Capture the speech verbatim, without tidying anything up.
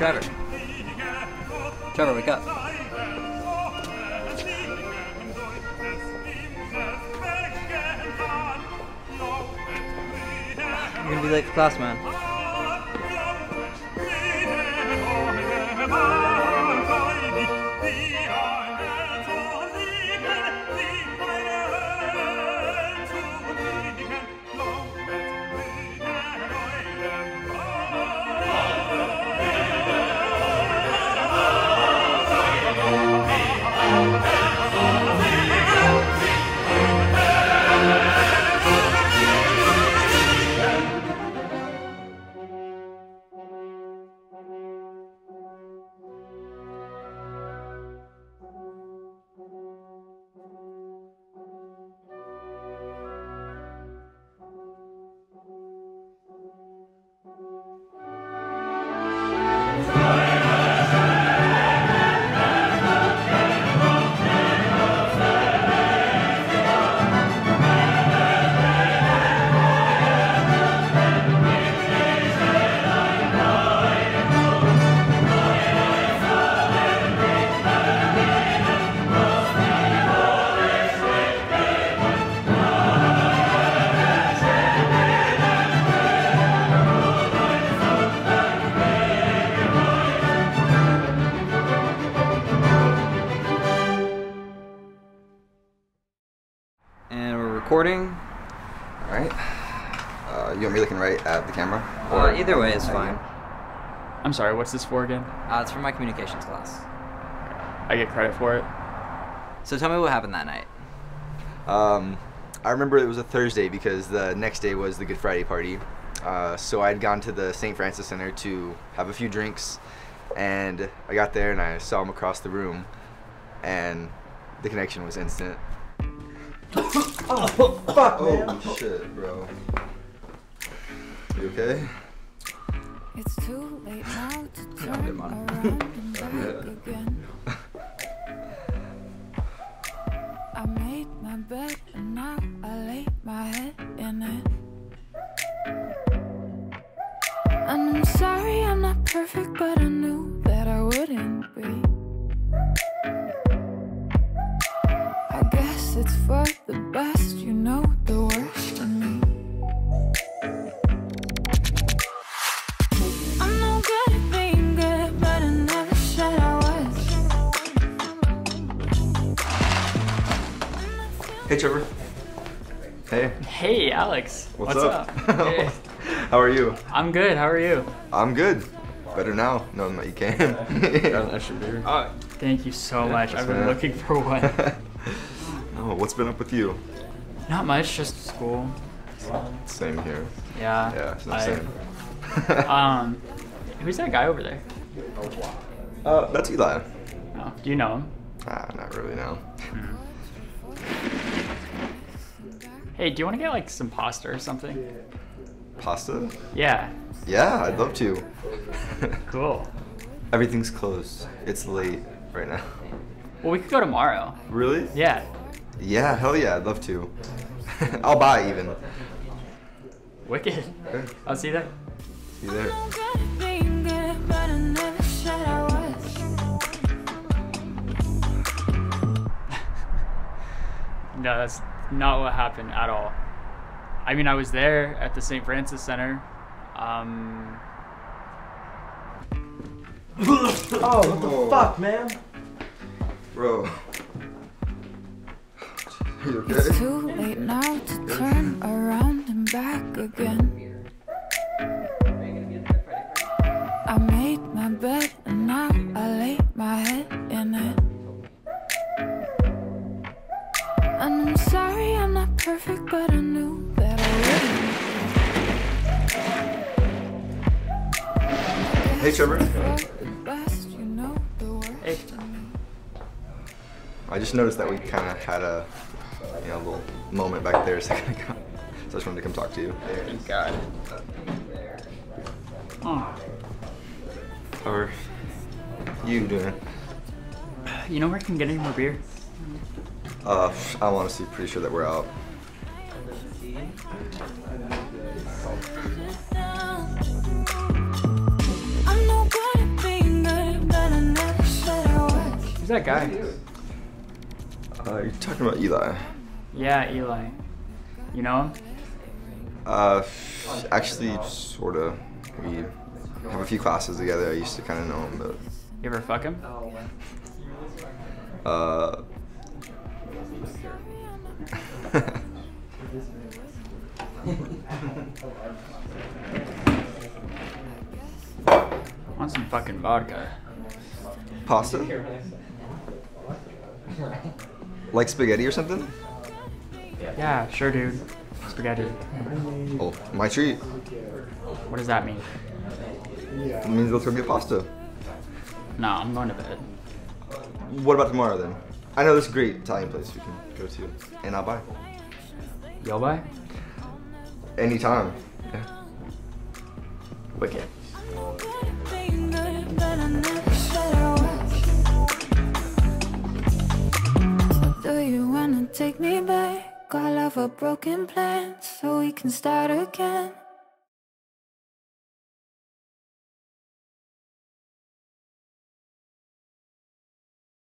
Trevor. Trevor, wake up. You're gonna be late for class, man. Recording. All right. Uh, you want me looking right at the camera? Or uh, either way is fine. I'm sorry, what's this for again? Uh, it's for my communications class. I get credit for it. So tell me what happened that night. Um, I remember it was a Thursday because the next day was the Good Friday party. Uh, so I had gone to the Saint Francis Center to have a few drinks, and I got there and I saw him across the room, and the connection was instant. Oh, fuck, man. Oh, shit, bro. You okay? It's too late now to turn around and back again. I made my bed and now I lay my head in it. And I'm sorry I'm not perfect, but I knew that I wouldn't be. It's for the best, you know the worst in me. I'm no good at being good, but I never said I was. Hey, Trevor. Hey. Hey, Alex. What's, What's up? up? Hey. How are you? I'm good. How are you? I'm good. Better now, knowing that you came. Yeah. Yeah. Uh, thank you so yeah, much. I've been looking for one. Oh, what's been up with you? Not much, just school. So. Same here. Yeah. Yeah, it's not same. um, who's that guy over there? Uh, that's Eli. Oh, do you know him? Ah, not really, no. Mm. Hey, do you want to get like some pasta or something? Pasta? Yeah. Yeah, I'd love to. Cool. Everything's closed. It's late right now. Well, we could go tomorrow. Really? Yeah. Yeah, hell yeah, I'd love to. I'll buy even. Wicked. Okay. I'll see you there. See you there. No, that's not what happened at all. I mean, I was there at the Saint Francis Center. Um... Oh, what the fuck, man? Bro. Okay? It's too late now to okay. turn around and back again. I made my bed and now I lay my head in it. And I'm sorry I'm not perfect, but I knew that I wouldn't. Hey, Trevor. Hey. I just noticed that we kind of had a you know, a little moment back there a second ago. So I just wanted to come talk to you. Thank God. Oh. How are you doing? You know where I can get any more beer? Uh, I'm honestly pretty sure that we're out. I'm no good at being that guy? Uh, you're talking about Eli. Yeah, Eli. You know him? Uh, actually, sort of. We have a few classes together. I used to kind of know him, but... You ever fuck him? Uh... I want some fucking vodka. Pasta? Like spaghetti or something? Yeah, sure, dude. Spaghetti. Oh, my treat. What does that mean? It means let's go get pasta. Nah, I'm going to bed. What about tomorrow then? I know this great Italian place we can go to, and I'll buy. You'll buy? Anytime. Yeah. Wicked. Do you wanna take me back? All of our broken plans, so we can start again.